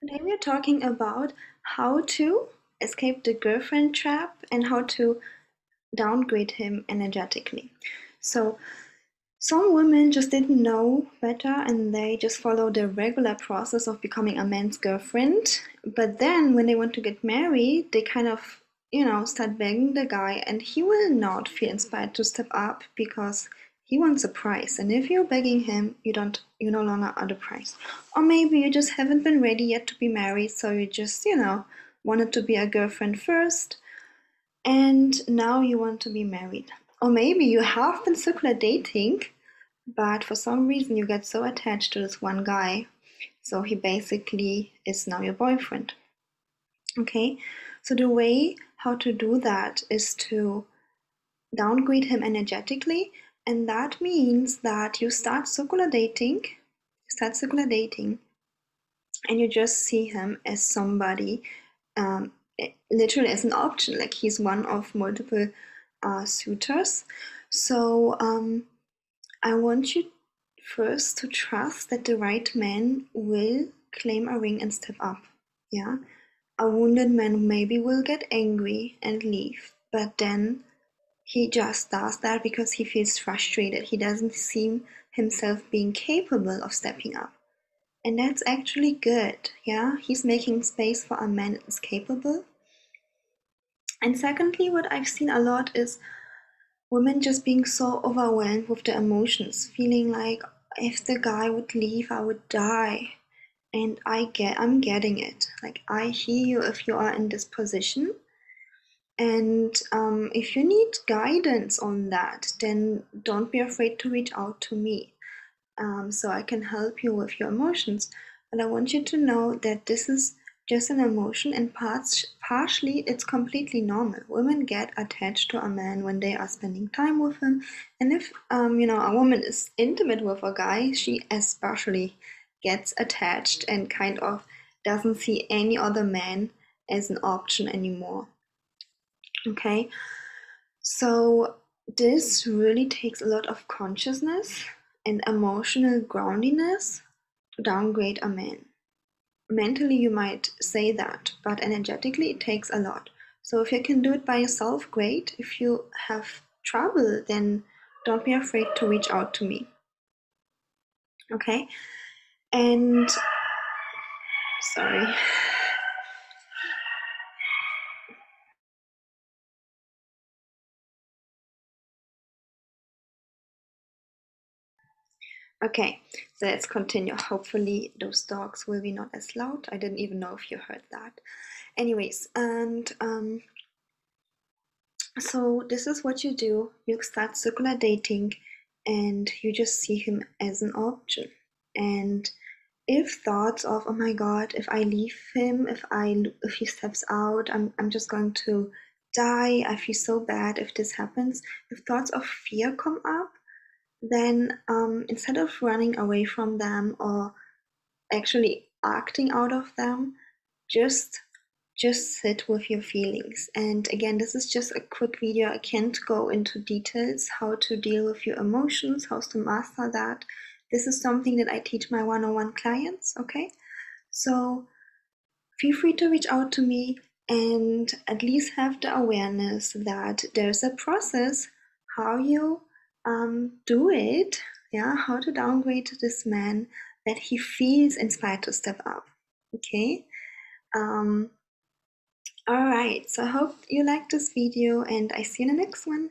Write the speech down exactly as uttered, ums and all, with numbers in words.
Today we are talking about how to escape the girlfriend trap and how to downgrade him energetically. So some women just didn't know better and they just follow the regular process of becoming a man's girlfriend. But then when they want to get married, they kind of, you know, start begging the guy and he will not feel inspired to step up because he wants a price, and if you're begging him, you don't, you no longer are the price. Or maybe you just haven't been ready yet to be married, so you just, you know, wanted to be a girlfriend first, and now you want to be married. Or maybe you have been circular dating, but for some reason you get so attached to this one guy, so he basically is now your boyfriend. Okay, so the way how to do that is to downgrade him energetically. And that means that you start circular dating, start circular dating, and you just see him as somebody, um, literally as an option, like he's one of multiple uh, suitors. So um, I want you first to trust that the right man will claim a ring and step up. Yeah, a wounded man maybe will get angry and leave, but then he just does that because he feels frustrated. He doesn't see himself being capable of stepping up. And that's actually good, yeah? He's making space for a man that is capable. And secondly, what I've seen a lot is women just being so overwhelmed with their emotions, feeling like if the guy would leave, I would die. And I get, I'm getting it. Like, I hear you if you are in this position. And um, if you need guidance on that, then don't be afraid to reach out to me. Um, so I can help you with your emotions. But I want you to know that this is just an emotion, and parts, partially it's completely normal. Women get attached to a man when they are spending time with him. And if um, you know, a woman is intimate with a guy, she especially gets attached and kind of doesn't see any other man as an option anymore. Okay, so this really takes a lot of consciousness and emotional groundiness to downgrade a man. Mentally, you might say that, but energetically, it takes a lot. So if you can do it by yourself, great. If you have trouble, then don't be afraid to reach out to me. Okay, and sorry. Okay, so let's continue. Hopefully those dogs will be not as loud. I didn't even know if you heard that. Anyways, and um, so this is what you do. You start circular dating and you just see him as an option. And if thoughts of, oh my God, if I leave him, if I if he steps out, I'm, I'm just going to die. I feel so bad if this happens. If thoughts of fear come up, then um, instead of running away from them or actually acting out of them, just just sit with your feelings. And again, this is just a quick video. I can't go into details how to deal with your emotions, how to master that. This is something that I teach my one-on-one clients, okay? So feel free to reach out to me and at least have the awareness that there's a process how you um do it, yeah, how to downgrade this man that he feels inspired to step up. Okay, um all right, so I hope you liked this video and I see you in the next one.